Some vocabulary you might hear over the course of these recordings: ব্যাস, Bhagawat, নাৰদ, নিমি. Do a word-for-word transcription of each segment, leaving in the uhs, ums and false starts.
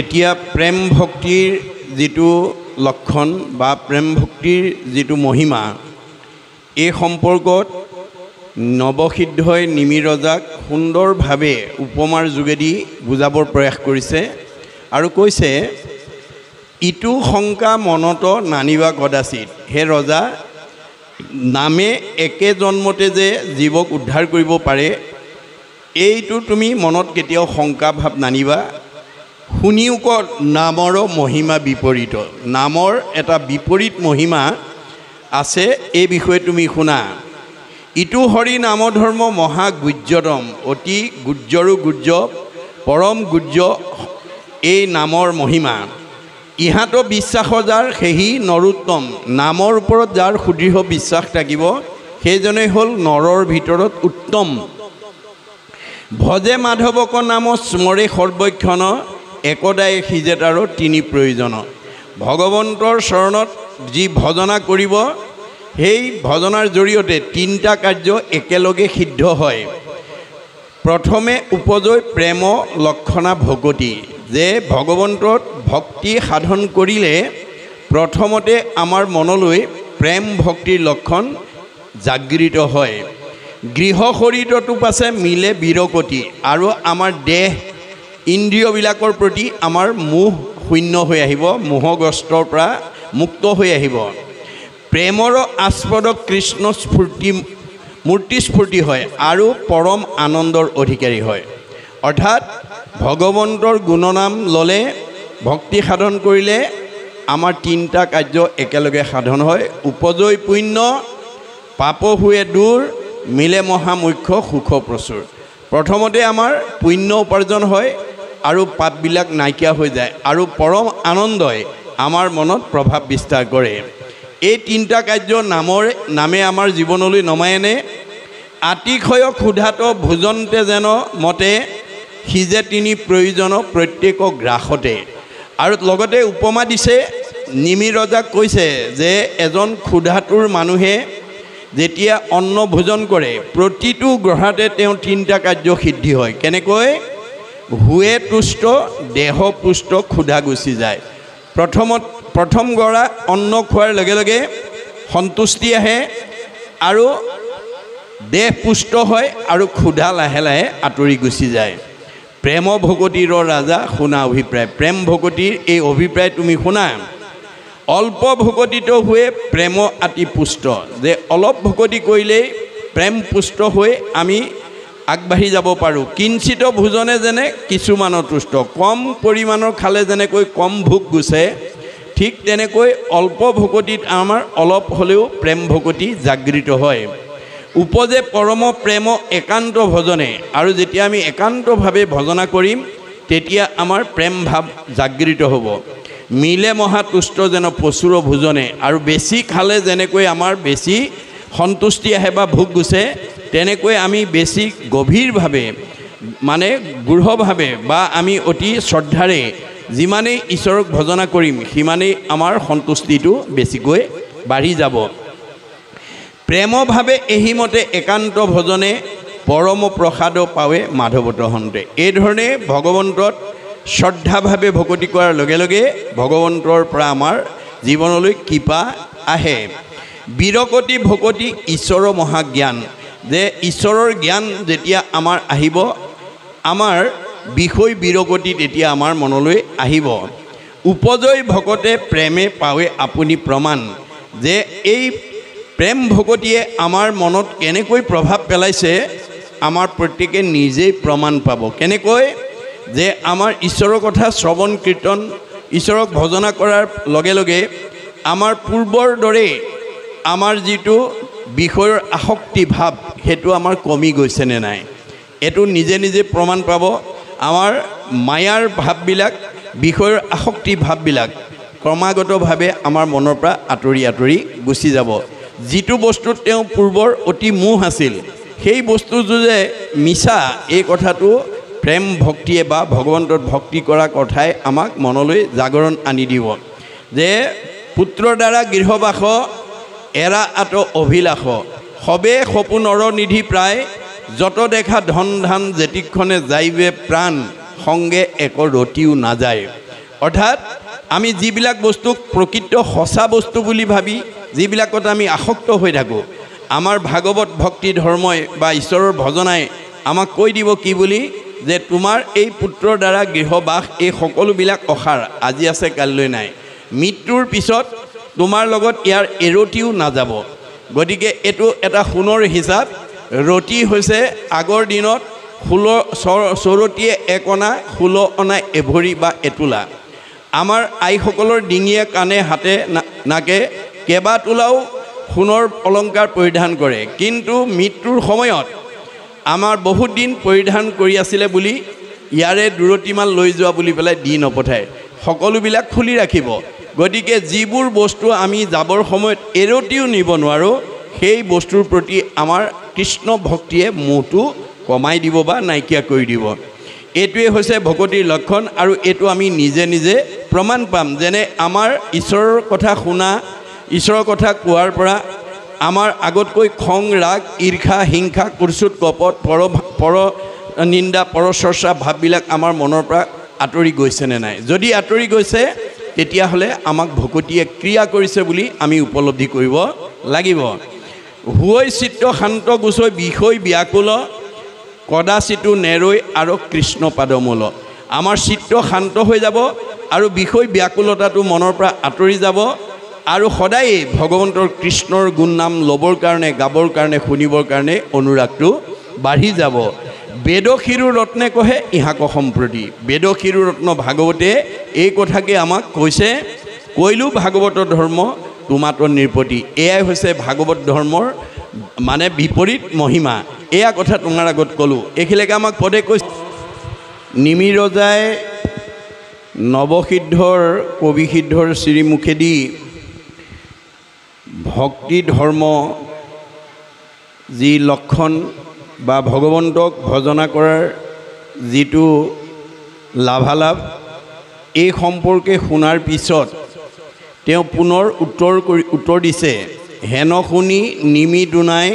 এতিয়া প্ৰেম ভক্তিৰ যেটো লক্ষণ বা প্ৰেম ভক্তিৰ যেটো মহিমা, এই সম্পৰ্কত নবসিদ্ধই নিমি ৰজাক সুন্দৰভাৱে উপমাৰ যোগেদি বুজাবৰ প্ৰয়াস কৰিছে আৰু কৈছে, ইটো শংকা মনত নানিবা কদাচিত। হে ৰজা, নামে একে জন্মতে যে জীৱক উদ্ধাৰ কৰিব পাৰে, এইটো তুমি মনত কেতিয়াও শংকা ভাৱ নানিবা। শুনিও কত নামৰ মহিমা বিপৰীত, নামৰ এটা বিপৰীত মহিমা আছে, এই বিষয়ে তুমি শুনা। ইটো হৰি নাম ধৰ্ম মহা গুহ্যতম, অতি গুহ্যৰো গুহ্য, পৰম গুহ্য এই নামৰ মহিমা। ইহাতো বিশ্বাস যাৰ সেহি নৰোত্তম, নামৰ ওপৰত যাৰ সুদৃঢ় বিশ্বাস থাকিব সেইজনেই হ'ল নৰৰ ভিতৰত উত্তম। ভজে মাধৱক নাম স্মৰে সৰ্বক্ষণ, একদাই সিজে তাৰো তিনি প্ৰয়োজন। ভগৱন্তৰ চৰণত যি ভজনা কৰিব, সেই ভজনাৰ জৰিয়তে তিনিটা কাৰ্য একেলগে সিদ্ধ হয়। প্ৰথমে উপজয় প্ৰেম লক্ষণা ভকতি, যে ভগৱন্তত ভক্তি সাধন কৰিলে প্ৰথমতে আমাৰ মনলৈ প্ৰেম ভক্তিৰ লক্ষণ জাগৃত হয়। গৃহ শৰীৰটো পাছে মিলে বিৰকতি, আৰু আমাৰ দেহ ইন্দ্ৰিয়বিলাকৰ প্ৰতি আমাৰ মোহ শূন্য হৈ আহিব, মোহগ্ৰস্তৰ পৰা মুক্ত হৈ আহিব। প্ৰেমৰ আস্পদ কৃষ্ণ স্ফূৰ্তি মূৰ্তি স্ফূৰ্তি হয় আৰু পৰম আনন্দৰ অধিকাৰী হয়। অৰ্থাৎ ভগৱন্তৰ গুণনাম ল'লে, ভক্তি সাধন কৰিলে আমাৰ তিনিটা কাৰ্য একেলগে সাধন হয়। উপজয় পুণ্য, পাপ হুৱে দূৰ, মিলে মহামুখ্য সুখ প্ৰচুৰ। প্ৰথমতে আমাৰ পুণ্য উপাৰ্জন হয় আৰু পাপবিলাক নাইকিয়া হৈ যায়, আৰু পৰম আনন্দই আমাৰ মনত প্ৰভাৱ বিস্তাৰ কৰে। এই তিনিটা কাৰ্য নামৰ নামে আমাৰ জীৱনলৈ নমাই আনে। আতিশয় ক্ষুধাত ভোজন্তে যেন মতে, সিজে তিনি প্ৰয়োজন প্ৰত্যেক গ্ৰাসতে। আৰু লগতে উপমা দিছে, নিমি ৰজাক কৈছে যে এজন ক্ষুধাতুৰ মানুহে যেতিয়া অন্ন ভোজন কৰে, প্ৰতিটো গ্ৰহাতে তেওঁ তিনিটা কাৰ্য সিদ্ধি হয়। কেনেকৈ? হুৱে তুষ্ট, দেহ পুষ্ট, ক্ষুধা গুচি যায়। প্ৰথমত প্ৰথম গৰা অন্ন খোৱাৰ লগে লগে সন্তুষ্টি আহে আৰু দেহ পুষ্ট হয় আৰু ক্ষুধা লাহে লাহে আঁতৰি গুচি যায়। প্ৰেম ভকতিৰ ৰাজা শুনা অভিপ্ৰায়, প্ৰেম ভকতিৰ এই অভিপ্ৰায় তুমি শুনা। অল্প ভকতিত হৈ প্ৰেম অতি পুষ্ট, যে অলপ ভকতি কৰিলেই প্ৰেম পুষ্ট হৈ আমি আগবাঢ়ি যাব পাৰোঁ। কিঞ্চিত ভোজনে যেনে কিছুমানৰ তুষ্ট, কম পৰিমাণৰ খালে যেনেকৈ কম ভোক গুচে, ঠিক তেনেকৈ অল্প ভকতিত আমাৰ অলপ হ'লেও প্ৰেম ভকতি জাগৃত হয়। উপজে পৰম প্ৰেম একান্ত ভজনে, আৰু যেতিয়া আমি একান্তভাৱে ভজনা কৰিম তেতিয়া আমাৰ প্ৰেম ভাৱ জাগৃত হ'ব। মিলে মহাতুষ্ট যেন প্ৰচুৰ ভোজনে, আৰু বেছি খালে যেনেকৈ আমাৰ বেছি সন্তুষ্টি আহে বা ভোগ গুচে, তেনেকৈ আমি বেছি গভীৰভাৱে মানে গূঢ়ভাৱে বা আমি অতি শ্ৰদ্ধাৰে যিমানেই ঈশ্বৰক ভজনা কৰিম সিমানেই আমাৰ সন্তুষ্টিটো বেছিকৈ বাঢ়ি যাব। প্ৰেমভাৱে এহিমতে একান্ত ভজনে পৰম প্ৰসাদ পাৱে মাধৱত হন্তে। এইধৰণে ভগৱন্তত শ্ৰদ্ধাভাৱে ভকতি কৰাৰ লগে লগে ভগৱন্তৰ পৰা আমাৰ জীৱনলৈ কৃপা আহে। বিৰকতি ভকতি ঈশ্বৰৰ মহাজ্ঞান, যে ঈশ্বৰৰ জ্ঞান যেতিয়া আমাৰ আহিব, আমাৰ বিষয় বিৰগতি তেতিয়া আমাৰ মনলৈ আহিব। উপজয় ভকতে প্ৰেমে পাৱে আপুনি প্ৰমাণ, যে এই প্ৰেম ভকতিয়ে আমাৰ মনত কেনেকৈ প্ৰভাৱ পেলাইছে আমাৰ প্ৰত্যেকে নিজেই প্ৰমাণ পাব। কেনেকৈ? যে আমাৰ ঈশ্বৰৰ কথা শ্ৰৱণ কীৰ্তন, ঈশ্বৰক ভজনা কৰাৰ লগে লগে আমাৰ পূৰ্বৰ দৰে আমাৰ যিটো বিষয়ৰ আসক্তি ভাৱ, সেইটো আমাৰ কমি গৈছেনে নাই, এইটো নিজে নিজে প্ৰমাণ পাব। আমাৰ মায়াৰ ভাৱবিলাক, বিষয়ৰ আসক্তি ভাৱবিলাক ক্ৰমাগতভাৱে আমাৰ মনৰ পৰা আঁতৰি আঁতৰি গুচি যাব। যিটো বস্তুত তেওঁ পূৰ্বৰ অতি মোহ আছিল, সেই বস্তুটো যে মিছা, এই কথাটো প্ৰেম ভক্তিয়ে বা ভগৱন্তত ভক্তি কৰা কথাই আমাক মনলৈ জাগৰণ আনি দিব। যে পুত্ৰৰ দ্বাৰা গৃহবাস এৰা আত অভিলাষ, সবে সপোনৰ নিধি প্ৰায়, যত দেখা ধন ধান যেতিক্ষণে যাইবে প্ৰাণ, সঙ্গে একো ৰটিও নাযায়। অৰ্থাৎ আমি যিবিলাক বস্তুক প্ৰকৃত সঁচা বস্তু বুলি ভাবি যিবিলাকত আমি আসক্ত হৈ থাকোঁ, আমাৰ ভাগৱত ভক্তি ধৰ্মই বা ঈশ্বৰৰ ভজনাই আমাক কৈ দিব কি বুলি, যে তোমাৰ এই পুত্ৰৰ দ্বাৰা গৃহবাস এই সকলোবিলাক অসাৰ, আজি আছে কাললৈ নাই, মৃত্যুৰ পিছত তোমাৰ লগত ইয়াৰ এৰটিও নাযাব। গতিকে এইটো এটা সোণৰ হিচাপ। ৰটি হৈছে আগৰ দিনত ষোল্ল চৰটিয়ে এক অনা, ষোল্ল অনা এভৰি বা এতোলা। আমাৰ আইসকলৰ ডিঙিয়ে কাণে হাতে নাকে কেইবা তোলাও সোণৰ অলংকাৰ পৰিধান কৰে, কিন্তু মৃত্যুৰ সময়ত আমাৰ বহুত দিন পৰিধান কৰি আছিলে বুলি ইয়াৰে দুৰটিমান লৈ যোৱা বুলি পেলাই দি নপঠায়, সকলোবিলাক খুলি ৰাখিব। গতিকে যিবোৰ বস্তু আমি যাবৰ সময়ত এৰটিও নিব নোৱাৰোঁ, সেই বস্তুৰ প্ৰতি আমাৰ কৃষ্ণ ভক্তিয়ে মোহটো কমাই দিব বা নাইকিয়া কৰি দিব। এইটোৱে হৈছে ভকতিৰ লক্ষণ, আৰু এইটো আমি নিজে নিজে প্ৰমাণ পাম। যেনে আমাৰ ঈশ্বৰৰ কথা শুনা, ঈশ্বৰৰ কথা কোৱাৰ পৰা আমাৰ আগতকৈ খং, ৰাগ, ঈৰ্ষা, হিংসা, কুৰ্চুত, কপট, পৰ পৰ নিন্দা, পৰচৰ্চা ভাববিলাক আমাৰ মনৰ পৰা আঁতৰি গৈছেনে নাই? যদি আঁতৰি গৈছে, তেতিয়াহ'লে আমাক ভকতিয়ে ক্ৰিয়া কৰিছে বুলি আমি উপলব্ধি কৰিব লাগিব। হুৱৈ চিত্ত শান্ত গোচৈ বিষয় ব্যাকুল, কদাচিতো নেৰৈ আৰু কৃষ্ণ পাদমূল। আমাৰ চিত্ত শান্ত হৈ যাব আৰু বিষয় ব্যাকুলতাটো মনৰ পৰা আঁতৰি যাব, আৰু সদায়ে ভগৱন্তৰ কৃষ্ণৰ গুণ নাম ল'বৰ কাৰণে, গাবৰ কাৰণে, শুনিবৰ কাৰণে অনুৰাগটো বাঢ়ি যাব। বেদশিৰু ৰত্নে কহে ইহাক সম্প্ৰতি, বেদশিৰু ৰত্ন ভাগৱতে এই কথাকে আমাক কৈছে, কৈলো ভাগৱত ধৰ্ম তোমাতৰ নিৰপতি। এয়াই হৈছে ভাগৱত ধৰ্মৰ মানে বিপৰীত মহিমা। এয়া কথা তোমাৰ আগত ক'লোঁ। এইখিনিকে আমাক পদে কৈছে, নিমিৰজাই নৱসিদ্ধৰ কবিসিদ্ধৰ শ্ৰীমুখেদি ভক্তি ধৰ্ম যি লক্ষণ বা ভগৱন্তক ভজনা কৰাৰ যিটো লাভালাভ, এই সম্পৰ্কে শুনাৰ পিছত তেওঁ পুনৰ উত্তৰ কৰি উত্তৰ দিছে, হেন শুনি নিমি দুনাই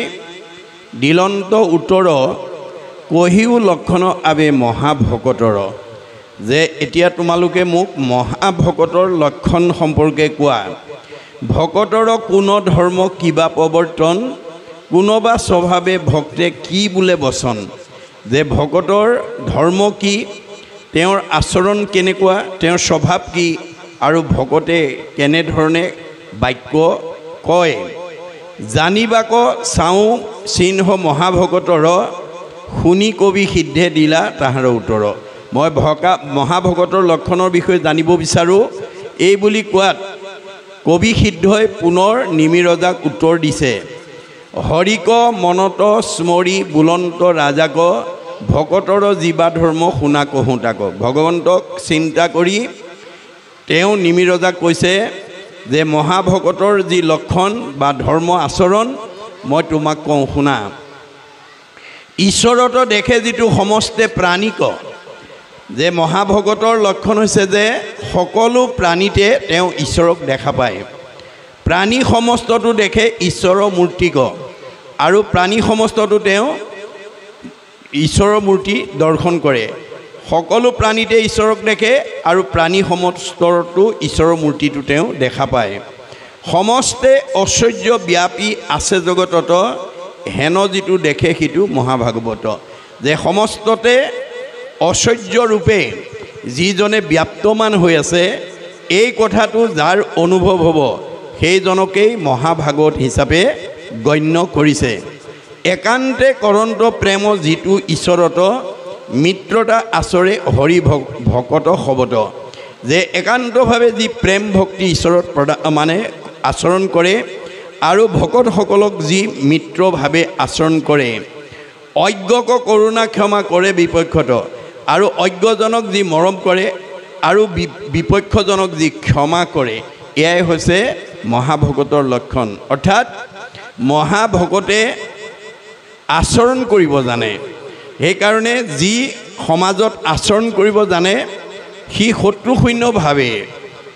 দিলন্ত উত্তৰ কহিও লক্ষণ আৱে মহাভকতৰ। যে এতিয়া তোমালোকে মোক মহাভকতৰ লক্ষণ সম্পৰ্কে কোৱা। ভকতৰ কোন ধৰ্ম কিবা প্ৰৱৰ্তন, কোনোবা স্বভাৱে ভক্তে কি বোলে বচন। যে ভকতৰ ধৰ্ম কি, তেওঁৰ আচৰণ কেনেকুৱা, তেওঁৰ স্বভাৱ কি, আৰু ভকতে কেনেধৰণে বাক্য কয়। জানিবাক চাওঁ চিহ্ন মহাভকতৰ, শুনি কবি সিদ্ধে দিলা তাহাৰ উত্তৰ। মই ভকা মহাভকতৰ লক্ষণৰ বিষয়ে জানিব বিচাৰোঁ এই বুলি কোৱাত কবি সিদ্ধই পুনৰ নিমিৰজাক উত্তৰ দিছে, হৰিক মনত স্মৰি বুলন্ত ৰাজাক ভকতৰ জীৱা ধৰ্ম শুনা কহোঁতাক। ভগৱন্তক চিন্তা কৰি তেওঁ নিমিৰজাক কৈছে যে মহাভকতৰ যি লক্ষণ বা ধৰ্ম আচৰণ মই তোমাক কওঁ শুনা। ঈশ্বৰত দেখে যিটো সমস্তে প্ৰাণীক, যে মহাভকতৰ লক্ষণ হৈছে যে সকলো প্ৰাণীতে তেওঁ ঈশ্বৰক দেখা পায়। প্ৰাণী সমস্তটো দেখে ঈশ্বৰৰ মূৰ্তিক, আৰু প্ৰাণী সমস্তটো তেওঁ ঈশ্বৰৰ মূৰ্তি দৰ্শন কৰে। সকলো প্ৰাণীতে ঈশ্বৰক দেখে, আৰু প্ৰাণী সমস্তটো ঈশ্বৰৰ মূৰ্তিটো তেওঁ দেখা পায়। সমস্তে ঐশ্বৰ্য ব্যাপী আছে জগতত, হেন যিটো দেখে সিটো মহাভাগৱত। যে সমস্ততে ঐশ্বৰ্যৰূপে যিজনে ব্যাপ্তমান হৈ আছে, এই কথাটো যাৰ অনুভৱ হ'ব, সেইজনকেই মহাভাগৱত হিচাপে গণ্য কৰিছে। একান্তে কৰন্ত প্ৰেম যিটো ঈশ্বৰত, মিত্ৰতা আচৰে হৰি ভকত শবত। যে একান্তভাৱে যি প্ৰেম ভক্তি ঈশ্বৰত প্ৰদা মানে আচৰণ কৰে, আৰু ভকতসকলক যি মিত্ৰভাৱে আচৰণ কৰে। অজ্ঞক কৰুণা ক্ষমা কৰে বিপক্ষত, আৰু অজ্ঞজনক যি মৰম কৰে, আৰু বিপক্ষজনক যি ক্ষমা কৰে, এয়াই হৈছে মহাভকতৰ লক্ষণ। অৰ্থাৎ মহাভকতে আচৰণ কৰিব জানে। সেইকাৰণে যি সমাজত আচৰণ কৰিব জানে, সি শত্ৰুশূন্যভাৱে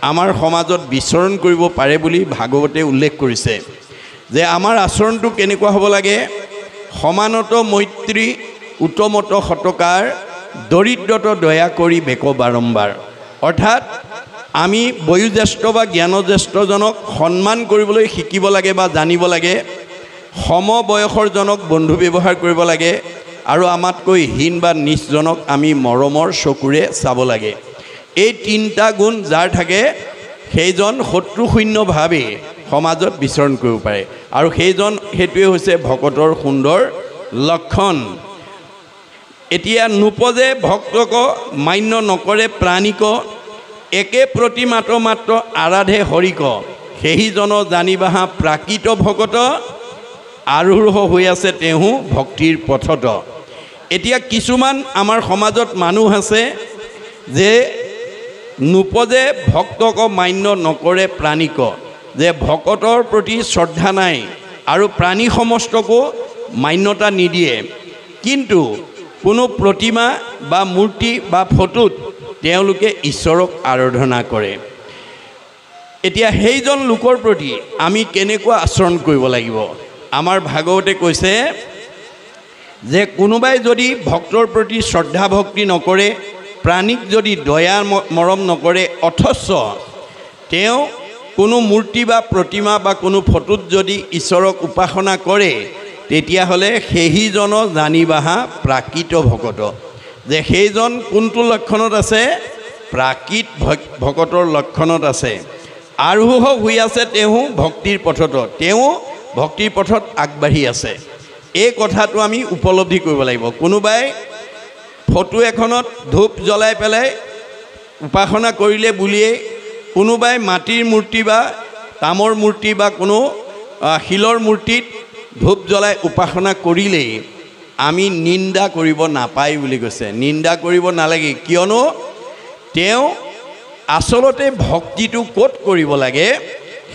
আমাৰ সমাজত বিচৰণ কৰিব পাৰে বুলি ভাগৱতে উল্লেখ কৰিছে। যে আমাৰ আচৰণটো কেনেকুৱা হ'ব লাগে, সমানত মৈত্ৰী উত্তমত শতকাৰ দৰিদ্ৰটো দয়া কৰি বেক বারম্বার। অৰ্থাৎ আমি বয়োজ্যেষ্ঠ বা জ্ঞানজ্যেষ্ঠজনক সন্মান কৰিবলৈ শিকিব লাগে বা জানিব লাগে, সমবয়সৰজনক বন্ধু ব্যৱহাৰ কৰিব লাগে আৰু আমাতকৈ হীন বা নিচজনক আমি মৰমৰ চকুৰে চাব লাগে। এই তিনিটা গুণ যাৰ থাকে সেইজন শত্ৰুশূন্যভাৱে সমাজত বিচৰণ কৰিব পাৰে আৰু সেইজন সেইটোৱে হৈছে ভকতৰ সুন্দৰ লক্ষণ। এতিয়া নোপজে ভক্তক, মান্য নকৰে প্ৰাণীক, একে প্ৰতিমাত্ৰ মাত্ৰ আৰাধে হৰিক, সেইজন জানিবাহা প্ৰাকৃত ভকত, আৰোহ হৈ আছে তেওঁ ভক্তিৰ পথত। এতিয়া কিছুমান আমাৰ সমাজত মানুহ আছে যে নোপজে ভক্তক, মান্য নকৰে প্ৰাণীক, যে ভকতৰ প্ৰতি শ্ৰদ্ধা নাই আৰু প্ৰাণী সমস্তকো মান্যতা নিদিয়ে, কিন্তু কোনো প্ৰতিমা বা মূৰ্তি বা ফটোত তেওঁলোকে ঈশ্বৰক আৰাধনা কৰে। এতিয়া সেইজন লোকৰ প্ৰতি আমি কেনেকুৱা আচৰণ কৰিব লাগিব? আমাৰ ভাগৱতে কৈছে যে কোনোবাই যদি ভক্তৰ প্ৰতি শ্ৰদ্ধা ভক্তি নকৰে, প্ৰাণীক যদি দয়া মৰম নকৰে, অথচ তেওঁ কোনো মূৰ্তি বা প্ৰতিমা বা কোনো ফটোত যদি ঈশ্বৰক উপাসনা কৰে, তেতিয়াহ'লে সেইজন জানিবাহা প্ৰাকৃত ভকত। যে সেইজন কোনটো লক্ষণত আছে? প্ৰাকৃত ভকতৰ লক্ষণত আছে। আৰোহ হৈ আছে তেওঁ ভক্তিৰ পথত, তেওঁ ভক্তিৰ পথত আগবাঢ়ি আছে। এই কথাটো আমি উপলব্ধি কৰিব লাগিব। কোনোবাই ফটো এখনত ধূপ জ্বলাই পেলাই উপাসনা কৰিলে বুলিয়েই, কোনোবাই মাটিৰ মূৰ্তি বা তামৰ মূৰ্তি বা কোনো শিলৰ মূৰ্তিত ধূপ জ্বলাই উপাসনা কৰিলেই আমি নিন্দা কৰিব নাপায় বুলি কৈছে। নিন্দা কৰিব নালাগে, কিয়নো তেওঁ আচলতে ভক্তিটো ক'ত কৰিব লাগে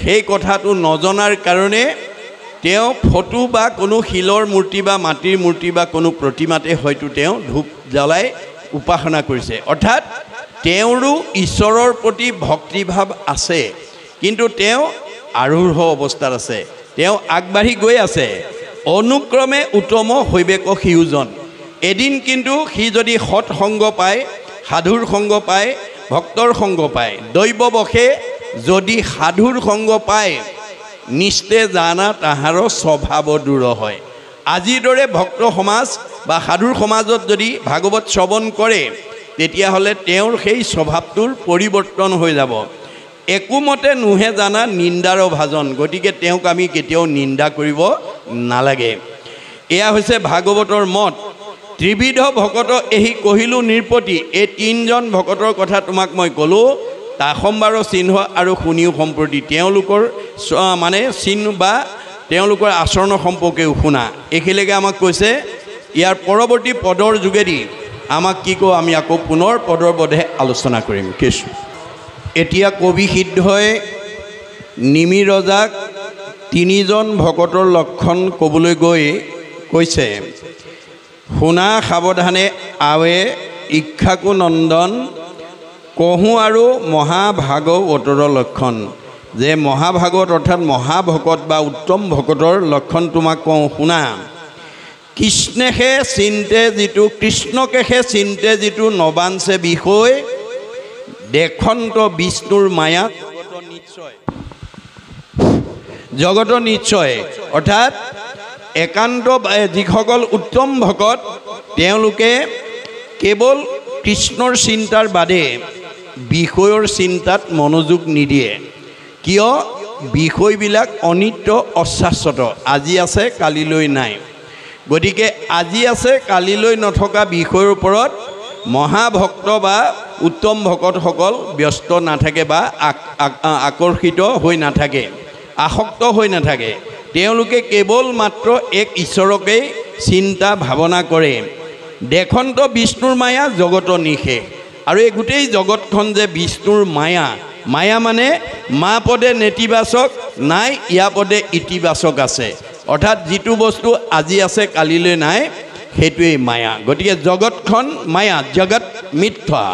সেই কথাটো নজনাৰ কাৰণে তেওঁ ফটো বা কোনো শিলৰ মূৰ্তি বা মাটিৰ মূৰ্তি বা কোনো প্ৰতিমাতে হয়তো তেওঁ ধূপ জ্বলাই উপাসনা কৰিছে। অৰ্থাৎ তেওঁৰো ঈশ্বৰৰ প্ৰতি ভক্তিভাৱ আছে, কিন্তু তেওঁ আৰোহ অৱস্থাত আছে, তেওঁ আগবাঢ়ি গৈ আছে। অনুক্ৰমে উত্তম হৈবেক সিউজন, এদিন কিন্তু সি যদি সৎ সংগ পায়, সাধুৰ সংগ পায়, ভক্তৰ সংগ পায়, দৈৱবশে যদি সাধুৰ সংগ পায়, নিশ্চে জানা তাহাৰ স্বভাৱ দূৰ হয়। আজিৰ দৰে ভক্ত সমাজ বা সাধুৰ সমাজত যদি ভাগৱত শ্ৰৱণ কৰে, তেতিয়াহ'লে তেওঁৰ সেই স্বভাৱটোৰ পৰিৱৰ্তন হৈ যাব। একোমতে নোহে জানা নিন্দাৰ ভাজন, গতিকে তেওঁক আমি কেতিয়াও নিন্দা কৰিব নালাগে। এয়া হৈছে ভাগৱতৰ মত। ত্ৰিবিধ ভকত এহি কহিলোঁ নিৰপতি, এই তিনিজন ভকতৰ কথা তোমাক মই ক'লোঁ। তাসম্বাৰ চিহ্ন আৰু শুনিও সম্প্ৰতি, তেওঁলোকৰ মানে চিহ্ন বা তেওঁলোকৰ আচৰণৰ সম্পৰ্কেও শুনা। এইখিনিলৈকে আমাক কৈছে। ইয়াৰ পৰৱৰ্তী পদৰ যোগেদি আমাক কি কওঁ আমি আকৌ পুনৰ পদৰ পদে আলোচনা কৰিম। কিছু এতিয়া কবি সিদ্ধই নিমি ৰজাক তিনিজন ভকতৰ লক্ষণ ক'বলৈ গৈ কৈছে, শুনা সাৱধানে আৱে ইক্ষাকু নন্দন, কহোঁ আৰু মহাভাগৱতৰ লক্ষণ। যে মহাভাগৱত অৰ্থাৎ মহাভকত বা উত্তম ভকতৰ লক্ষণ তোমাক কওঁ শুনা। কৃষ্ণেহে চিন্তে যিটো কৃষ্ণকেহে চিন্তে যিটো নবাঞ্চে বিষয়, দেখন্ত বিষ্ণুৰ মায়াত জগত নিশ্চয়। অৰ্থাৎ একান্ত যিসকল উত্তম ভকত তেওঁলোকে কেৱল কৃষ্ণৰ চিন্তাৰ বাদে বিষয়ৰ চিন্তাত মনোযোগ নিদিয়ে। কিয়? বিষয়বিলাক অনিত্য, অশাশ্বত, আজি আছে কালিলৈ নাই। গতিকে আজি আছে কালিলৈ নথকা বিষয়ৰ ওপৰত মহাভক্ত বা উত্তম ভকতসকল ব্যস্ত নাথাকে বা আকৰ্ষিত হৈ নাথাকে, আসক্ত হৈ নাথাকে। তেওঁলোকে কেৱল মাত্ৰ এক ঈশ্বৰকেই চিন্তা ভাৱনা কৰে। দেখন্ত বিষ্ণুৰ মায়া জগত নিশেষ। আৰু এই গোটেই জগতখন যে বিষ্ণুৰ মায়া, মায়া মানে মা পদে নেতিবাচক নাই, ইয়া পদে ইতিবাচক আছে। অৰ্থাৎ যিটো বস্তু আজি আছে কালিলৈ নাই, সেইটোৱেই মায়া। গতিকে জগতখন মায়া, জগত মিথ্যা।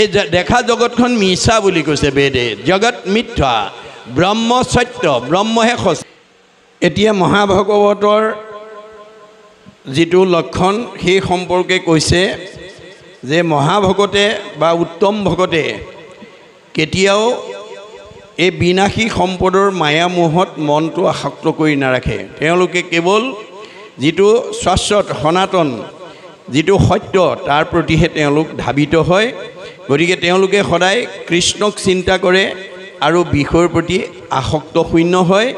এই দেখা জগতখন মিছা বুলি কৈছে বেদে, জগত মিথ্যা, ব্ৰহ্ম সত্য, ব্ৰহ্মহে সত্য। এতিয়া মহাভাগৱতৰ যিটো লক্ষণ সেই সম্পৰ্কে কৈছে, যে মহাভকতে বা উত্তম ভকতে কেতিয়াও এই বিনাশী সম্পদৰ মায়া মোহত মনটো আসক্ত কৰি নাৰাখে। তেওঁলোকে কেৱল যিটো শাশ্বত সনাতন যিটো সত্য তাৰ প্ৰতিহে তেওঁলোক ধাবিত হয়। গতিকে তেওঁলোকে সদায় কৃষ্ণক চিন্তা কৰে আৰু বিষয়ৰ প্ৰতি আসক্ত শূন্য হয়।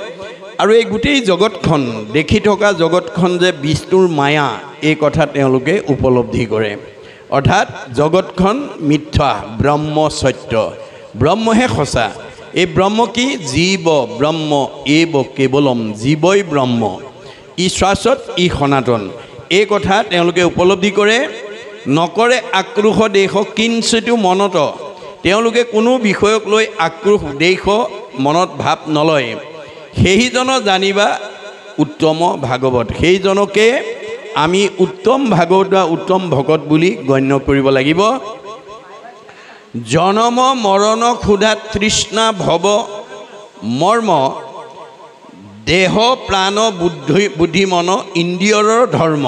আৰু এই গোটেই জগতখন দেখি থকা জগতখন যে বিষ্ণুৰ মায়া, এই কথা তেওঁলোকে উপলব্ধি কৰে। অৰ্থাৎ জগতখন মিথ্যা, ব্ৰহ্ম সত্য, ব্ৰহ্মহে সঁচা। এই ব্ৰহ্ম কি? জীৱ ব্ৰহ্ম এব কেৱলম, জীৱই ব্ৰহ্ম, ই শাশ্বত ই সনাতন। এই কথা তেওঁলোকে উপলব্ধি কৰে। নকৰে আক্ৰোশ দেশ কিঞ্চিতো মনত, তেওঁলোকে কোনো বিষয়ক লৈ আক্ৰোশ দেশ মনত ভাৱ নলয়। সেইজন জানিবা উত্তম ভাগৱত, সেইজনকে আমি উত্তম ভাগৱত বা উত্তম ভকত বুলি গণ্য কৰিব লাগিব। জনম মৰণ ক্ষুধা তৃষ্ণা ভৱ মৰ্ম দেহ প্ৰাণ বুদ্ধি বুদ্ধি মন ইন্দ্ৰিয়ৰ ধৰ্ম।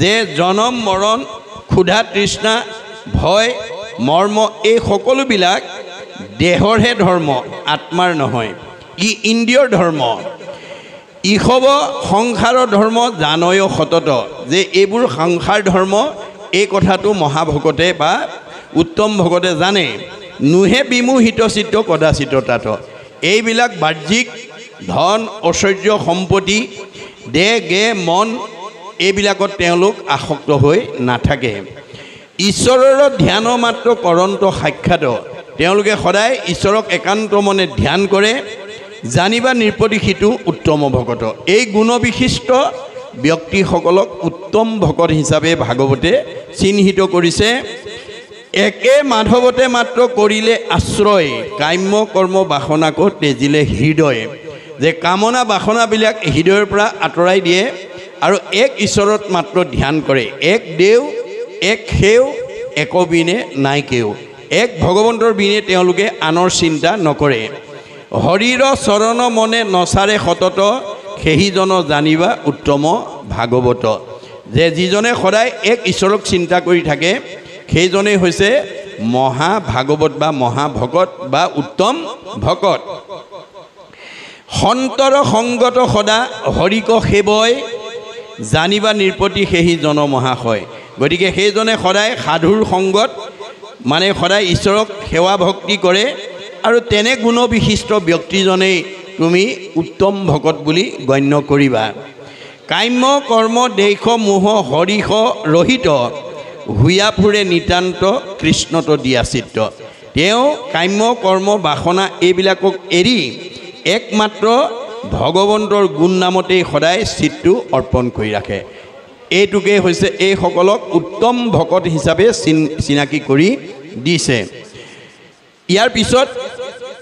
যে জনম মৰণ ক্ষুধা তৃষ্ণা ভয় মৰ্ম এই সকলোবিলাক দেহৰহে ধৰ্ম, আত্মাৰ নহয়। ই ইন্দ্ৰিয়ৰ ধৰ্ম, ই হ'ব সংসাৰৰ ধৰ্ম জানয় সতত। যে এইবোৰ সংসাৰ ধৰ্ম, এই কথাটো মহাভকতে বা উত্তম ভকতে জানে। নোহে বিমোহিত চিত্ত কদাচিত তাত। এইবিলাক বাহ্যিক ধন ঐশ্বৰ্য সম্পত্তি দে গে মন এইবিলাকত তেওঁলোক আসক্ত হৈ নাথাকে। ঈশ্বৰৰ ধ্যান মাত্ৰ কৰন্ত সাক্ষাৎ, তেওঁলোকে সদায় ঈশ্বৰক একান্ত মনে ধ্যান কৰে। জানিবা নিৰ্পদীষিতো উত্তম ভকত। এই গুণবিশিষ্ট ব্যক্তিসকলক উত্তম ভকত হিচাপে ভাগৱতে চিহ্নিত কৰিছে। একে মাধৱতে মাত্ৰ কৰিলে আশ্ৰয়, কাম্য কৰ্ম বাসনাকো তেজিলে হৃদয়। যে কামনা বাসনাবিলাক হৃদয়ৰ পৰা আঁতৰাই দিয়ে আৰু এক ঈশ্বৰত মাত্ৰ ধ্যান কৰে। এক দেও এক সেও একবিনে নাই কেও, এক ভগৱন্তৰ বিনে তেওঁলোকে আনৰ চিন্তা নকৰে। হৰিৰ চৰণ মনে নচাৰে সতত, সেইজন জানিবা উত্তম ভাগৱত। যে যিজনে সদায় এক ঈশ্বৰক চিন্তা কৰি থাকে সেইজনেই হৈছে মহা ভাগৱত বা মহাভকত বা উত্তম ভকত। সন্তৰ সংগত সদা হৰিক সেৱই, জানিবা নিৰপতি সেহি জন মহাশয়। গতিকে সেইজনে সদায় সাধুৰ সংগত, মানে সদায় ঈশ্বৰক সেৱা ভক্তি কৰে। আৰু তেনে গুণবিশিষ্ট ব্যক্তিজনেই তুমি উত্তম ভকত বুলি গণ্য কৰিবা। কাম্য কৰ্ম দেশ মোহ হৰিষ ৰহিত, হুয়া ফুৰে নিতান্ত কৃষ্ণত দিয়া চিত্ত। তেওঁ কাম্য কৰ্ম বাসনা এইবিলাকক এৰি একমাত্ৰ ভগৱন্তৰ গুণ নামতেই সদায় চিত্তটো অৰ্পণ কৰি ৰাখে। এইটোকেই হৈছে এইসকলক উত্তম ভকত হিচাপে চিন চিনাকি কৰি দিছে। ইয়াৰ পিছত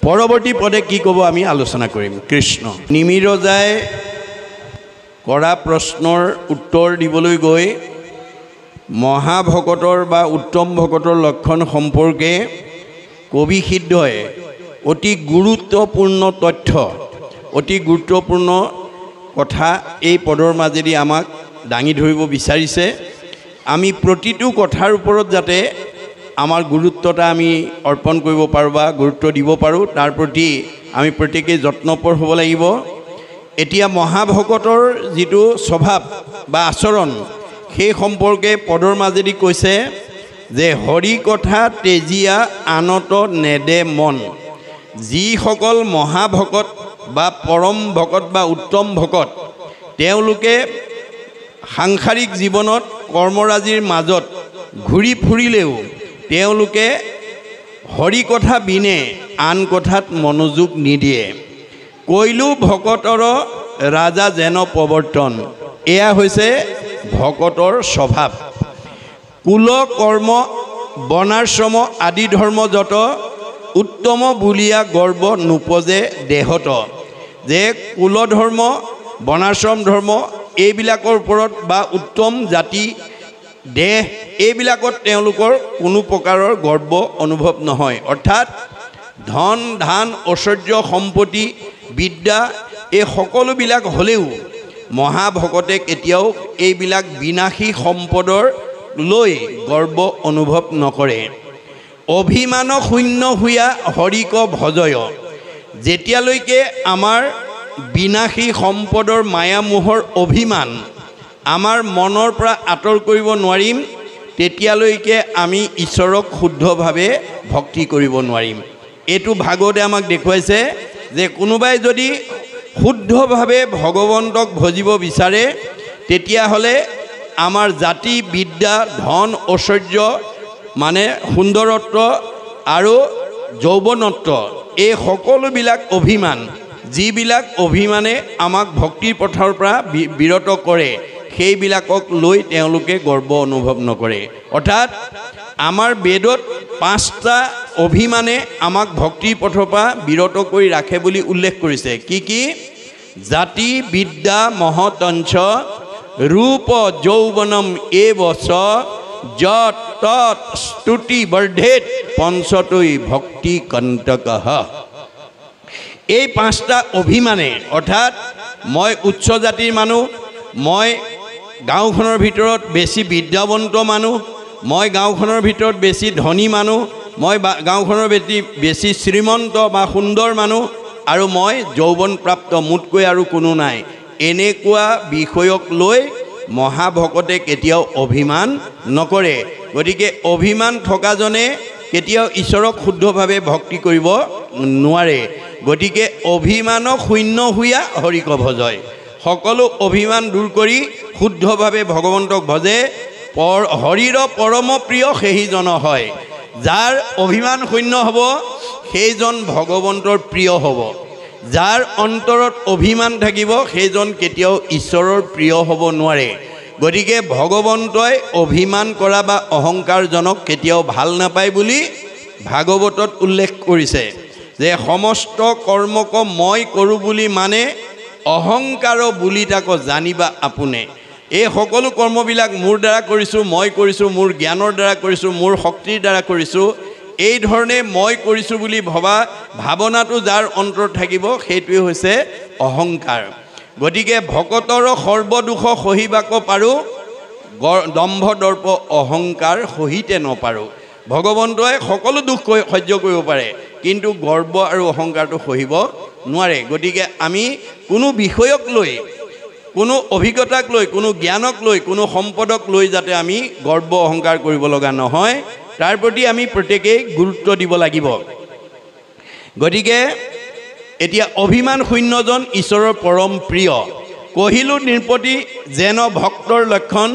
পৰৱৰ্তী পদে কি ক'ব আমি আলোচনা কৰিম। কৃষ্ণ নিমিৰজাই কৰা প্ৰশ্নৰ উত্তৰ দিবলৈ গৈ মহাভকতৰ বা উত্তম ভকতৰ লক্ষণ সম্পৰ্কে কবি সিদ্ধই অতি গুৰুত্বপূৰ্ণ তথ্য, অতি গুৰুত্বপূৰ্ণ কথা এই পদৰ মাজেদি আমাক দাঙি ধৰিব বিচাৰিছে। আমি প্ৰতিটো কথাৰ ওপৰত যাতে আমাৰ গুৰুত্বতা আমি অৰ্পণ কৰিব পাৰোঁ বা গুৰুত্ব দিব পাৰোঁ, তাৰ প্ৰতি আমি প্ৰত্যেকেই যত্নপৰ হ'ব লাগিব। এতিয়া মহাভকতৰ যিটো স্বভাৱ বা আচৰণ সেই সম্পৰ্কে পদৰ মাজেদি কৈছে যে হৰি কথা তেজীয়া আনত নেদে মন। যিসকল মহাভকত বা পৰম ভকত বা উত্তম ভকত তেওঁলোকে সাংসাৰিক জীৱনত কৰ্মৰাজিৰ মাজত ঘূৰি ফুৰিলেও তেওঁলোকে হৰি কথা বিনে আন কথাত মনোযোগ নিদিয়ে। কৈলো ভকতৰ ৰাজা যেন প্ৰৱৰ্তন, এয়া হৈছে ভকতৰ স্বভাৱ। কুল কৰ্ম বনাশ্ৰম আদি ধৰ্ম যত উত্তম বুলিয়া গৰ্ব নোপজে দেহত। যে কুল ধৰ্ম বনাশ্ৰম ধৰ্ম এইবিলাকৰ ওপৰত বা উত্তম জাতি দেহ এইবিলাকত তেওঁলোকৰ কোনো প্ৰকাৰৰ গৰ্ব অনুভৱ নহয়। অৰ্থাৎ ধন ধান ঐশ্বৰ্য সম্পত্তি বিদ্যা এই সকলোবিলাক হ'লেও মহাভকতে কেতিয়াও এইবিলাক বিনাশী সম্পদৰ লৈ গৰ্ব অনুভৱ নকৰে। অভিমান শূন্য হুয়া হৰিক ভজয়। যেতিয়ালৈকে আমাৰ বিনাশী সম্পদৰ মায়ামোহৰ অভিমান আমাৰ মনৰ পৰা আঁতৰ কৰিব নোৱাৰিম, তেতিয়ালৈকে আমি ঈশ্বৰক শুদ্ধভাৱে ভক্তি কৰিব নোৱাৰিম। এইটো ভাগৱতে আমাক দেখুৱাইছে যে কোনোবাই যদি শুদ্ধভাৱে ভগৱন্তক ভজিব বিচাৰে, তেতিয়াহ'লে আমাৰ জাতি, বিদ্যা, ধন, ঐশ্বৰ্য মানে সুন্দৰত্ব আৰু যৌৱনত্ব, এই সকলোবিলাক অভিমান, যিবিলাক অভিমানে আমাক ভক্তিৰ পথৰ পৰা বিৰত কৰে, সেইবিলাকক লৈ তেওঁলোকে গৰ্ব অনুভৱ নকৰে। অৰ্থাৎ আমাৰ বেদত পাঁচটা অভিমানে আমাক ভক্তিৰ পথৰ পৰা বিৰত কৰি ৰাখে বুলি উল্লেখ কৰিছে। কি কি? জাতি, বিদ্যা, মহতঞ্চ, ৰূপ, যৌৱনম এব চ যত তৎ স্তুতি বৰ্ধেত পঞ্চতৈ ভক্তি কণ্টকঃ। এই পাঁচটা অভিমানে, অৰ্থাৎ মই উচ্চ জাতিৰ মানুহ, মই গাঁওখনৰ ভিতৰত বেছি বিদ্যাৱন্ত মানুহ, মই গাঁওখনৰ ভিতৰত বেছি ধনী মানুহ, মই গাঁওখনৰ বেছি বেছি শ্ৰীমন্ত বা সুন্দৰ মানুহ, আৰু মই যৌৱনপ্ৰাপ্ত, মোতকৈ আৰু কোনো নাই, এনেকুৱা বিষয়ক লৈ মহাভকতে কেতিয়াও অভিমান নকৰে। গতিকে অভিমান থকাজনে কেতিয়াও ঈশ্বৰক শুদ্ধভাৱে ভক্তি কৰিব নোৱাৰে। গতিকে অভিমানক শূন্য হুয়া হৰিক ভজয়। সকলো অভিমান দূৰ কৰি শুদ্ধভাৱে ভগৱন্তক ভজে, পৰ হৰিৰ পৰম প্ৰিয় সেইজন হয়। যাৰ অভিমান শূন্য হ'ব সেইজন ভগৱন্তৰ প্ৰিয় হ'ব। যাৰ অন্তৰত অভিমান থাকিব সেইজন কেতিয়াও ঈশ্বৰৰ প্ৰিয় হ'ব নোৱাৰে। গতিকে ভগৱন্তই অভিমান কৰা বা অহংকাৰজনক কেতিয়াও ভাল নাপায় বুলি ভাগৱতত উল্লেখ কৰিছে যে সমস্ত কৰ্মক মই কৰোঁ বুলি মানে অহংকাৰ বুলি তাক জানিবা আপোনে। এই সকলো কৰ্মবিলাক মোৰ দ্বাৰা কৰিছোঁ, মই কৰিছোঁ, মোৰ জ্ঞানৰ দ্বাৰা কৰিছোঁ, মোৰ শক্তিৰ দ্বাৰা কৰিছোঁ, এই ধৰণে মই কৰিছোঁ বুলি ভবা ভাৱনাটো যাৰ অন্তৰত থাকিব সেইটোৱে হৈছে অহংকাৰ। গতিকে ভকতৰ সৰ্বদোষ সহিবাক পাৰোঁ, দম্ভ দৰ্প অহংকাৰ সহিতে নপাৰোঁ। ভগৱন্তই সকলো দুখ সহ্য কৰিব পাৰে, কিন্তু গৰ্ব আৰু অহংকাৰটো সহিব নোৱাৰে। গতিকে আমি কোনো বিষয়ক লৈ, কোনো অভিজ্ঞতাক লৈ, কোনো জ্ঞানক লৈ, কোনো সম্পদক লৈ যাতে আমি গৰ্ব অহংকাৰ কৰিব লগা নহয়, তাৰ প্ৰতি আমি প্ৰত্যেকেই গুৰুত্ব দিব লাগিব। গতিকে এতিয়া অভিমান শূন্যজন ঈশ্বৰৰ পৰম প্ৰিয়। কহিলো নৃপতি যেন ভক্তৰ লক্ষণ,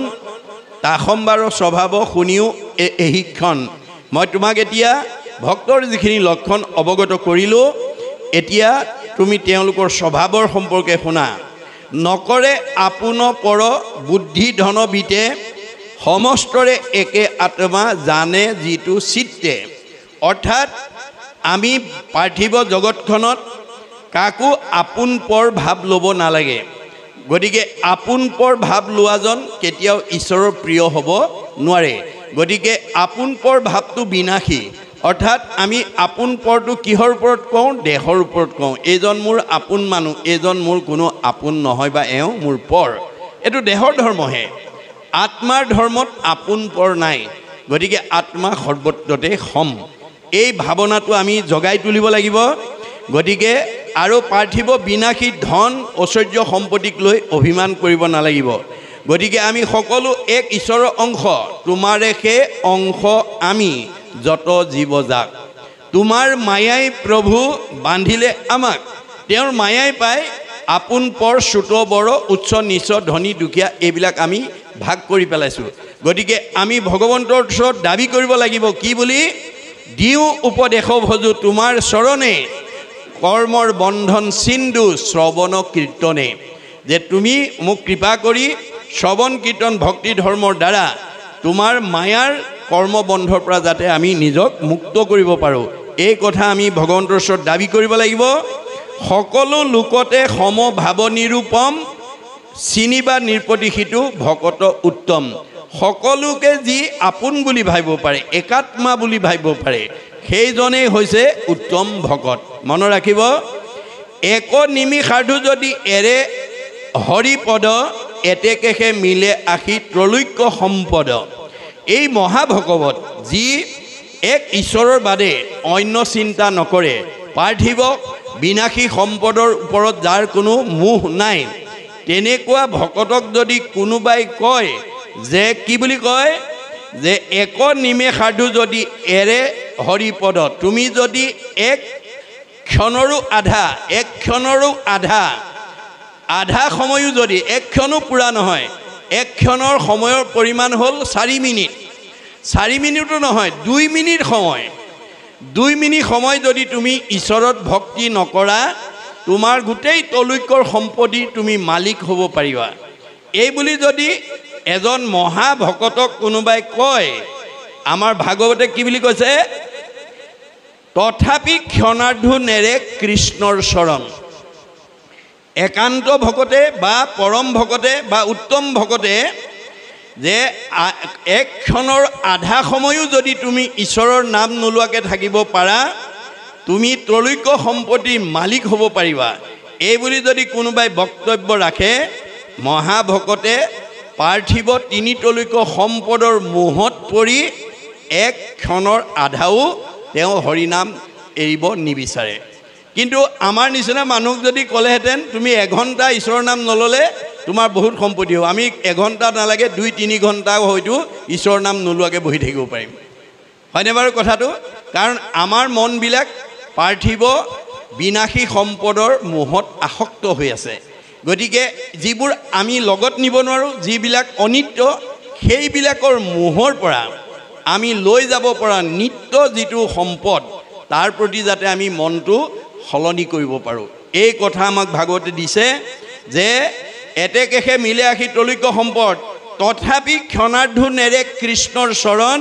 তাসম্বাৰ স্বভাৱ শুনিও এহিক্ষণ। মই তোমাক এতিয়া ভক্তৰ যিখিনি লক্ষণ অৱগত কৰিলোঁ, এতিয়া তুমি তেওঁলোকৰ স্বভাৱৰ সম্পৰ্কে শুনা। নকৰে আপোন পৰ বুদ্ধি ধন বিতে, সমস্তৰে একে আত্মা জানে যিটো চিত্তে। অৰ্থাৎ আমি পাৰ্থিৱ জগতখনত কাকো আপোন পৰ ভাৱ ল'ব নালাগে। গতিকে আপোন পৰ ভাৱ লোৱাজন কেতিয়াও ঈশ্বৰৰ প্ৰিয় হ'ব নোৱাৰে। গতিকে আপোন পৰ ভাৱটো বিনাশী। অৰ্থাৎ আমি আপোন পৰটো কিহৰ ওপৰত কওঁ? দেহৰ ওপৰত কওঁ। এইজন মোৰ আপোন মানুহ, এইজন মোৰ কোনো আপোন নহয় বা এওঁ মোৰ পৰ, এইটো দেহৰ ধৰ্মহে। আত্মাৰ ধৰ্মত আপোন পৰ নাই। গতিকে আত্মা সৰ্বত্ৰতে সম, এই ভাৱনাটো আমি জগাই তুলিব লাগিব। গতিকে আৰু পাৰ্থিৱ বিনাশী ধন ঐশ্বৰ্য সম্পত্তিক লৈ অভিমান কৰিব নালাগিব। গতিকে আমি সকলো এক ঈশ্বৰৰ অংশ, তোমাৰে সেই অংশ আমি যত জীৱ যাক। তোমাৰ মায়াই প্ৰভু বান্ধিলে আমাক, তেওঁৰ মায়াই পাই আপোন পৰ ছোট বৰ উচ্চ নিচ ধনী দুখীয়া এইবিলাক আমি ভাগ কৰি পেলাইছোঁ। গতিকে আমি ভগৱন্তৰ ওচৰত দাবী কৰিব লাগিব কি বুলি? দিওঁ উপদেশ ভজো তোমাৰ চৰণে, কৰ্মৰ বন্ধন সিন্ধু শ্ৰৱণ কীৰ্তনে। যে তুমি মোক কৃপা কৰি শ্ৰৱণ কীৰ্তন ভক্তি ধৰ্মৰ দ্বাৰা তোমাৰ মায়াৰ কৰ্মবন্ধৰ পৰা যাতে আমি নিজক মুক্ত কৰিব পাৰোঁ, এই কথা আমি ভগৱন্তৰ ওচৰত দাবী কৰিব লাগিব। সকলো লোকতে সমভাৱ নিৰূপম, চিনিবা নৃপতি সিটো ভকত উত্তম। সকলোকে যি আপোন বুলি ভাবিব পাৰে, একাত্মা বুলি ভাবিব পাৰে, সেইজনেই হৈছে উত্তম ভকত। মনত ৰাখিব, এক নিমিষাৰ্ধ যদি এৰে হৰিপদ, এতেকেহে মিলে আশী ত্ৰৈলোক্য সম্পদ। এই মহাভাগৱত যি এক ঈশ্বৰৰ বাদে অন্য চিন্তা নকৰে, পাৰ্থিৱ বিনাশী সম্পদৰ ওপৰত যাৰ কোনো মোহ নাই, তেনেকুৱা ভকতক যদি কোনোবাই কয় যে কি বুলি কয় যে এক নিমেষাৰ্ধ যদি এৰে হৰিপদ, তুমি যদি এক ক্ষণৰো আধা এক ক্ষণৰো আধা আধা সময়ো যদি এক ক্ষণো পূৰা নহয়, এক ক্ষণৰ সময়ৰ পৰিমাণ হ'ল চাৰি মিনিট, চাৰি মিনিটো নহয় দুই মিনিট সময়, দুই মিনিট সময় যদি তুমি ঈশ্বৰত ভক্তি নকৰা, তোমাৰ গোটেই তলৈকৰ সম্পত্তি তুমি মালিক হ'ব পাৰিবা। এইবুলি যদি এজন মহাভকতক কোনোবাই কয়, আমাৰ ভাগৱতে কি বুলি কৈছে, তথাপি ক্ষণাৰ্ধ নেৰে কৃষ্ণৰ চৰণ। একান্ত ভকতে বা পৰম ভকতে বা উত্তম ভকতে যে এক ক্ষণৰ আধা সময়ো যদি তুমি ঈশ্বৰৰ নাম নোলোৱাকৈ থাকিব পাৰা, তুমি ত্ৰৈলোক্য সম্পত্তিৰ মালিক হ'ব পাৰিবা। এইবুলি যদি কোনোবাই বক্তব্য ৰাখে, মহাভকতে পাৰ্থিৱ তিনি ত্ৰৈলোক্য সম্পদৰ মোহত পৰি এক ক্ষণৰ আধাও তেওঁ হৰিনাম এৰিব নিবিচাৰে। কিন্তু আমাৰ নিচিনা মানুহক যদি ক'লেহেঁতেন তুমি এঘণ্টা ঈশ্বৰৰ নাম নল'লে তোমাৰ বহুত সম্পত্তি হ'ব, আমি এঘণ্টা নালাগে দুই তিনি ঘণ্টাও হয়তো ঈশ্বৰৰ নাম নোলোৱাকৈ বহি থাকিব পাৰিম, হয়নে বাৰু কথাটো? কাৰণ আমাৰ মনবিলাক পাৰ্থিৱ বিনাশী সম্পদৰ মোহত আসক্ত হৈ আছে। গতিকে যিবোৰ আমি লগত নিব নোৱাৰোঁ, যিবিলাক অনিত্য, সেইবিলাকৰ মোহৰ পৰা আমি লৈ যাব পৰা নিত্য যিটো সম্পদ, তাৰ প্ৰতি যাতে আমি মনটো সলনি কৰিব পাৰোঁ, এই কথা আমাক ভাগৱতে দিছে যে এতেকেষে মিলে আহি ত্ৰৈলোক্য সম্পদ, তথাপি ক্ষণাৰ্ধ নেৰে কৃষ্ণৰ চৰণ,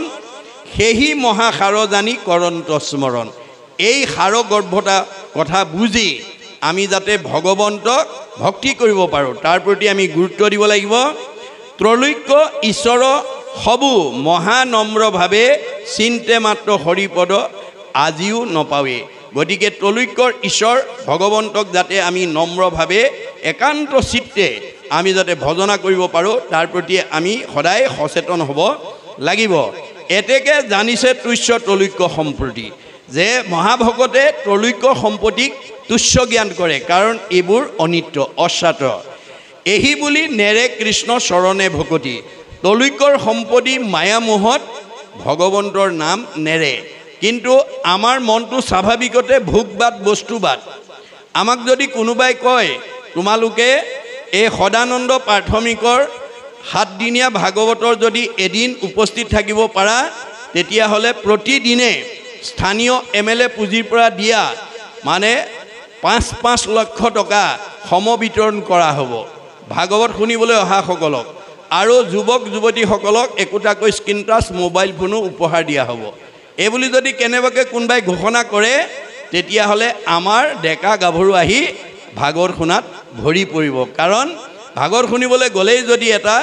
সেহি মহাসাৰ জানি কৰন্ত স্মৰণ। এই সাৰ গৰ্ভতা কথা বুজি আমি যাতে ভগৱন্তক ভক্তি কৰিব পাৰোঁ, তাৰ প্ৰতি আমি গুৰুত্ব দিব লাগিব। ত্ৰৈলোক্য ঈশ্বৰ সবু মহানম্ৰভাৱে চিন্তে মাত্ৰ হৰিপদ আজিও নপাৱে। গতিকে ত্ৰৈলোক্যৰ ঈশ্বৰ ভগৱন্তক যাতে আমি নম্ৰভাৱে একান্ত চিত্তে আমি যাতে ভজনা কৰিব পাৰোঁ, তাৰ প্ৰতি আমি সদায় সচেতন হ'ব লাগিব। এতেকে জানিছে তুষ্য ত্ৰৈলোক্য সম্পত্তি, যে মহাভকতে ত্ৰৈলোক্য সম্পত্তিক তুষ্য জ্ঞান কৰে, কাৰণ এইবোৰ অনিত্য অস্বাত্ৰ। এহি বুলি নেৰে কৃষ্ণ চৰণে ভকতি, ত্ৰৈলোক্যৰ সম্পত্তি মায়ামোহত ভগৱন্তৰ নাম নেৰে। কিন্তু আমাৰ মনটো স্বাভাৱিকতে ভোগবাদ বস্তুবাদ। আমাক যদি কোনোবাই কয় তোমালোকে এই সদানন্দ প্ৰাথমিকৰ সাতদিনীয়া ভাগৱতৰ যদি এদিন উপস্থিত থাকিব পাৰা, তেতিয়াহ'লে প্ৰতিদিনে স্থানীয় এম এল এ পুঁজিৰ পৰা দিয়া মানে পাঁচ পাঁচ লক্ষ টকা সমবিতৰণ কৰা হ'ব ভাগৱত শুনিবলৈ অহাসকলক, আৰু যুৱক যুৱতীসকলক একোটাকৈ স্ক্ৰীন টাচ মোবাইল ফোনো উপহাৰ দিয়া হ'ব। এইবুলি যদি কেনেবাকৈ কোনোবাই ঘোষণা কৰে, তেতিয়াহ'লে আমাৰ ডেকা গাভৰু আহি ভাগৱত শুনাত ভৰি পৰিব। কাৰণ ভাগৱত শুনিবলৈ গ'লেই যদি এটা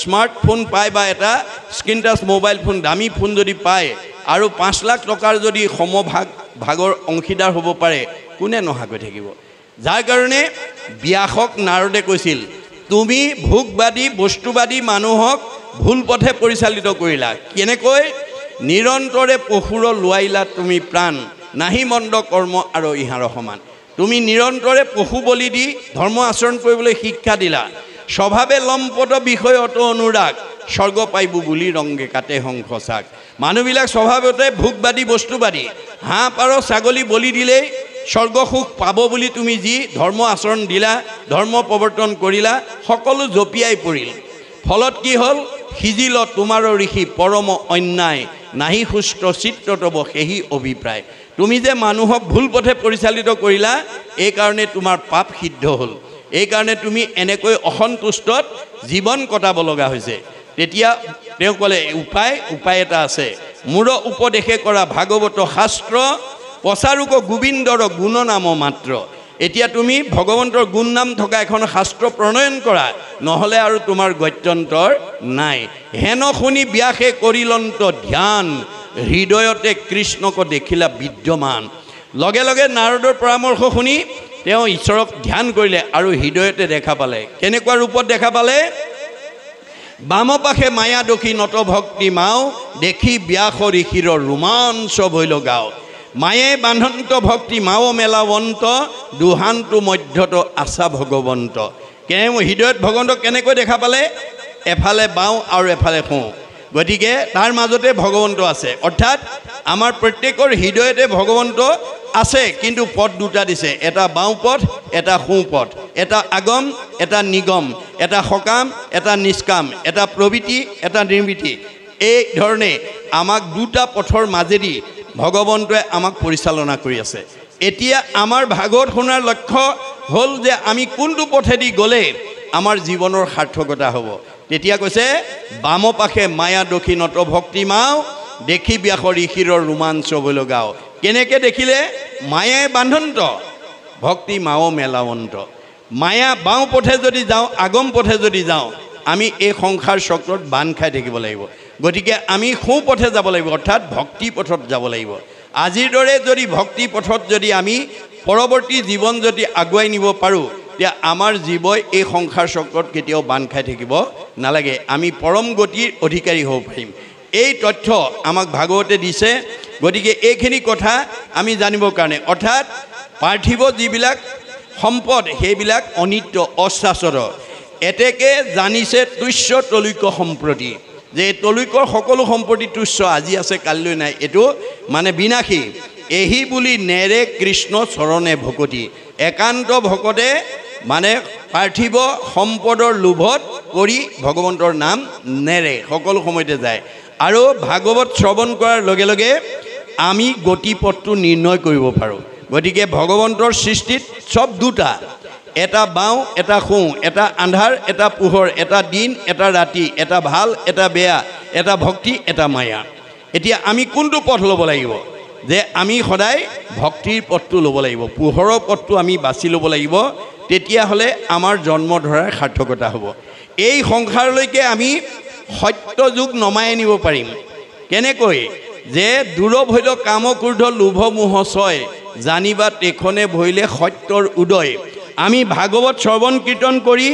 স্মাৰ্টফোন পায় বা এটা স্ক্ৰীন টাচ মোবাইল ফোন দামী ফোন যদি পায়, আৰু পাঁচ লাখ টকাৰ যদি সমভাগ ভাগৰ অংশীদাৰ হ'ব পাৰে, কোনে নহাকৈ থাকিব? যাৰ কাৰণে ব্যাসক নাৰদে কৈছিল, তুমি ভোগবাদী বস্তুবাদী মানুহক ভুল পথে পৰিচালিত কৰিলা। কেনেকৈ? নিৰন্তৰে পশুৰ লোৱাইলা তুমি প্ৰাণ, নাহি মন্দ কৰ্ম আৰু ইহাৰ সমান। তুমি নিৰন্তৰে পশু বলি দি ধৰ্ম আচৰণ কৰিবলৈ শিক্ষা দিলা। স্বভাৱে লম্পট বিষয় অত অনুৰাগ, স্বৰ্গ পাইব বুলি ৰংগে কাটে শংখ চাক। মানুহবিলাক স্বভাৱতে ভোগবাদী বস্তুবাদী, হাঁহ পাৰ ছাগলী বলি দিলেই স্বৰ্গ সুখ পাব বুলি তুমি যি ধৰ্ম আচৰণ দিলা, ধৰ্ম প্ৰৱৰ্তন কৰিলা, সকলো জঁপিয়াই পৰিল। ফলত কি হ'ল? সিজিল তোমাৰ ঋষি পৰম অন্যায়, নাহি সুস্থ চিত্ৰ তব সেহি অভিপ্ৰায়। তুমি যে মানুহক ভুল পথে পৰিচালিত কৰিলা, এইকাৰণে তোমাৰ পাপ সিদ্ধ হ'ল। এইকাৰণে তুমি এনেকৈ অসন্তুষ্টত জীৱন কটাব লগা হৈছে। তেতিয়া তেওঁ ক'লে উপায় উপায় এটা আছে, মোৰ উপদেশে কৰা ভাগৱত শাস্ত্ৰ, প্ৰচাৰক গোবিন্দৰ গুণ নাম মাত্ৰ। এতিয়া তুমি ভগৱন্তৰ গুণ নাম থকা এখন শাস্ত্ৰ প্ৰণয়ন কৰা, নহ'লে আৰু তোমাৰ গত্যন্তৰ নাই। হেন শুনি ব্যাসে কৰিলন্ত ধ্যান, হৃদয়তে কৃষ্ণক দেখিলা বিদ্যমান। লগে লগে নাৰদৰ পৰামৰ্শ শুনি তেওঁ ঈশ্বৰক ধ্যান কৰিলে আৰু হৃদয়তে দেখা পালে। কেনেকুৱা ৰূপত দেখা পালে? বাম পাশে মায়া দোষী নত ভক্তি মাও, দেখি ব্যাস ঋষিৰ ৰোমাঞ্চ ভৈল গাও। মায়ে বান্ধন্ত ভক্তি মাও মেলাৱন্ত, দুহান্ত মধ্যত আশা ভগৱন্ত। কেও হৃদয়ত ভগৱন্তক কেনেকৈ দেখা পালে? এফালে বাওঁ আৰু এফালে সোঁ, গতিকে তাৰ মাজতে ভগৱন্ত আছে। অৰ্থাৎ আমাৰ প্ৰত্যেকৰ হৃদয়তে ভগৱন্ত আছে, কিন্তু পথ দুটা দিছে, এটা বাওঁ পথ, এটা সোঁ পথ, এটা আগম, এটা নিগম, এটা সকাম, এটা নিষ্কাম, এটা প্ৰবৃত্তি, এটা নিবৃত্তি। এই ধৰণে আমাক দুটা পথৰ মাজেদি ভগৱন্তই আমাক পৰিচালনা কৰি আছে। এতিয়া আমাৰ ভাগৱত শুনাৰ লক্ষ্য হ'ল যে আমি কোনটো পথেদি গ'লে আমাৰ জীৱনৰ সাৰ্থকতা হ'ব। তেতিয়া কৈছে বাম পাশে মায়া দোষী নত ভক্তি মাও, দেখি ব্যাস ঋষিৰ ৰোমাঞ্চ ভৈল গাও। কেনেকৈ দেখিলে? মায়ে বান্ধন্ত, ভক্তি মাও মেলাৱন্ত। মায়া বাওঁ পথে যদি যাওঁ, আগম পথে যদি যাওঁ, আমি এই সংসাৰ চক্ৰত বান্ধ খাই থাকিব লাগিব। গতিকে আমি সোঁ পথে যাব লাগিব, অৰ্থাৎ ভক্তি পথত যাব লাগিব। আজিৰ দৰে যদি ভক্তি পথত যদি আমি পৰৱৰ্তী জীৱন যদি আগুৱাই নিব পাৰোঁ, তেতিয়া আমাৰ জীৱই এই সংসাৰ চক্ৰত কেতিয়াও বান্ধ খাই থাকিব নালাগে, আমি পৰম গতিৰ অধিকাৰী হ'ব পাৰিম। এই তথ্য আমাক ভাগৱতে দিছে। গতিকে এইখিনি কথা আমি জানিবৰ কাৰণে, অৰ্থাৎ পাৰ্থিৱ যিবিলাক সম্পদ সেইবিলাক অনিত্য অস্থাচৰ, এতেকে জানিছে তুষ্য তলৈক সম্প্ৰতি, যে তলৈকৰ সকলো সম্পত্তি তুচ্ছ, আজি আছে কালিলৈ নাই, এইটো মানে বিনাশী। এহি বুলি নেৰে কৃষ্ণ চৰণে ভকতি, একান্ত ভকতে মানে পাৰ্থিৱ সম্পদৰ লোভত কৰি ভগৱন্তৰ নাম নেৰে, সকলো সময়তে যায়। আৰু ভাগৱত শ্ৰৱণ কৰাৰ লগে লগে আমি গতিপথটো নিৰ্ণয় কৰিব পাৰোঁ। গতিকে ভগৱন্তৰ সৃষ্টিত চব দুটা, এটা বাওঁ এটা সোঁ, এটা আন্ধাৰ এটা পোহৰ, এটা দিন এটা ৰাতি, এটা ভাল এটা বেয়া, এটা ভক্তি এটা মায়া। এতিয়া আমি কোনটো পথ ল'ব লাগিব? যে আমি সদায় ভক্তিৰ পথটো ল'ব লাগিব, পোহৰৰ পথটো আমি বাছি ল'ব লাগিব, তেতিয়াহ'লে আমাৰ জন্ম ধৰাৰ সাৰ্থকতা হ'ব। এই সংসাৰলৈকে আমি সত্যযুগ নমাই আনিব পাৰিম। কেনেকৈ? যে দূৰৱ ভৈল কাম ক্ৰোধ লোভ মোহ ছয়, জানিবা তেখনে ভৈলে সত্যৰ উদয়। আমি ভাগৱত শ্ৰৱণ কীৰ্তন কৰি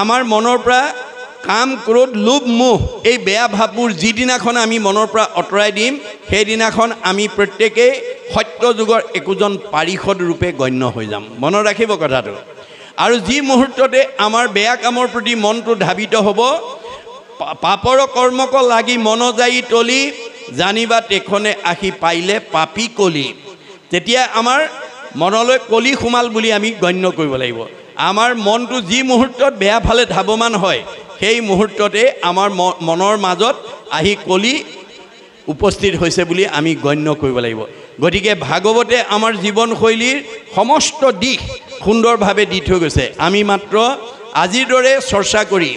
আমাৰ মনৰ পৰা কাম ক্ৰোধ লোভ মোহ এই বেয়া ভাৱবোৰ যিদিনাখন আমি মনৰ পৰা আঁতৰাই দিম, সেইদিনাখন আমি প্ৰত্যেকেই সত্যযুগৰ একোজন পাৰিষদ ৰূপে গণ্য হৈ যাম। মনত ৰাখিব কথাটো। আৰু যি মুহূৰ্ততে আমাৰ বেয়া কামৰ প্ৰতি মনটো ধাবিত হ'ব, পাপৰ কৰ্মক লাগি মন যায়ী তলি, জানিবা তেখনে আহি পাইলে পাপী কলি। তেতিয়া আমাৰ মনলৈ কলি সোমাল বুলি আমি গণ্য কৰিব লাগিব। আমাৰ মনটো যি মুহূৰ্তত বেয়া ফালে ধাৱমান হয়, সেই মুহূৰ্ততে আমাৰ মনৰ মাজত আহি কলি উপস্থিত হৈছে বুলি আমি গণ্য কৰিব লাগিব। গতিকে ভাগৱতে আমাৰ জীৱনশৈলীৰ সমস্ত দিশ সুন্দৰভাৱে দি থৈ গৈছে। আমি মাত্ৰ আজিৰ দৰে চৰ্চা কৰি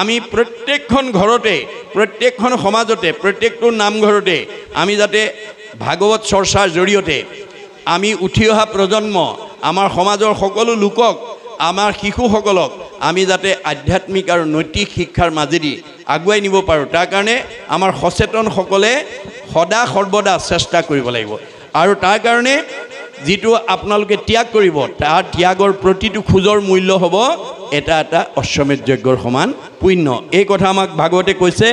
আমি প্ৰত্যেকখন ঘৰতে, প্ৰত্যেকখন সমাজতে, প্ৰত্যেকটো নামঘৰতে আমি যাতে ভাগৱত চৰ্চাৰ জৰিয়তে আমি উঠি অহা প্ৰজন্ম, আমাৰ সমাজৰ সকলো লোকক, আমাৰ শিশুসকলক আমি যাতে আধ্যাত্মিক আৰু নৈতিক শিক্ষাৰ মাজেদি আগুৱাই নিব পাৰোঁ, তাৰ কাৰণে আমাৰ সচেতনসকলে সদা সৰ্বদা চেষ্টা কৰিব লাগিব। আৰু তাৰ কাৰণে যিটো আপোনালোকে ত্যাগ কৰিব, তাৰ ত্যাগৰ প্ৰতিটো খোজৰ মূল্য হ'ব এটা এটা অশ্বমেধ যজ্ঞৰ সমান পুণ্য। এই কথা আমাক ভাগৱতে কৈছে।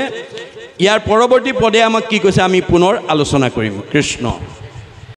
ইয়াৰ পৰৱৰ্তী পদে আমাক কি কৈছে আমি পুনৰ আলোচনা কৰিম। কৃষ্ণ